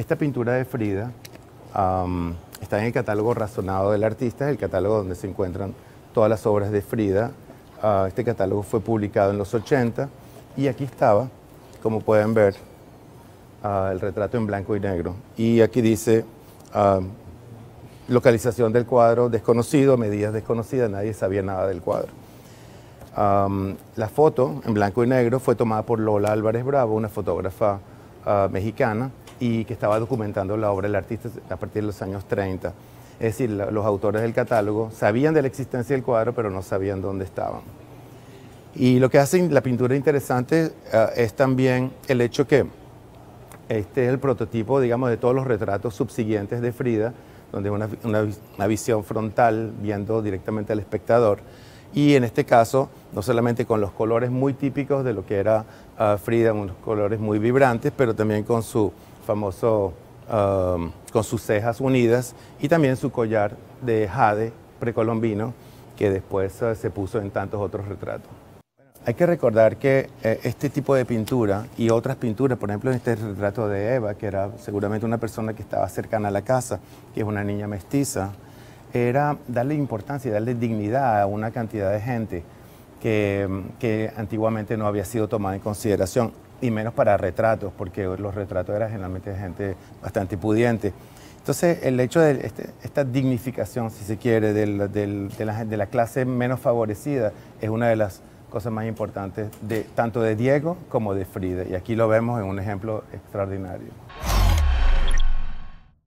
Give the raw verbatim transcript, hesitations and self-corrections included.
Esta pintura de Frida um, está en el catálogo razonado del artista, el catálogo donde se encuentran todas las obras de Frida. Uh, este catálogo fue publicado en los ochenta y aquí estaba, como pueden ver, uh, el retrato en blanco y negro. Y aquí dice, uh, localización del cuadro desconocido, medidas desconocidas, nadie sabía nada del cuadro. Um, la foto en blanco y negro fue tomada por Lola Álvarez Bravo, una fotógrafa uh, mexicana, y que estaba documentando la obra del artista a partir de los años treinta. Es decir, la, los autores del catálogo sabían de la existencia del cuadro, pero no sabían dónde estaban. Y lo que hace la pintura interesante uh, es también el hecho que este es el prototipo, digamos, de todos los retratos subsiguientes de Frida, donde una, una, una visión frontal viendo directamente al espectador. Y en este caso, no solamente con los colores muy típicos de lo que era uh, Frida, unos colores muy vibrantes, pero también con su famoso, uh, con sus cejas unidas y también su collar de jade precolombino, que después uh, se puso en tantos otros retratos. Hay que recordar que eh, este tipo de pintura y otras pinturas, por ejemplo en este retrato de Eva, que era seguramente una persona que estaba cercana a la casa, que es una niña mestiza, era darle importancia, darle dignidad a una cantidad de gente que, que antiguamente no había sido tomada en consideración, y menos para retratos, porque los retratos eran generalmente gente bastante pudiente. Entonces, el hecho de este, esta dignificación, si se quiere, del, del, de, la, de la clase menos favorecida es una de las cosas más importantes de, tanto de Diego como de Frida, y aquí lo vemos en un ejemplo extraordinario.